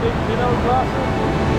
big, you know, glasses.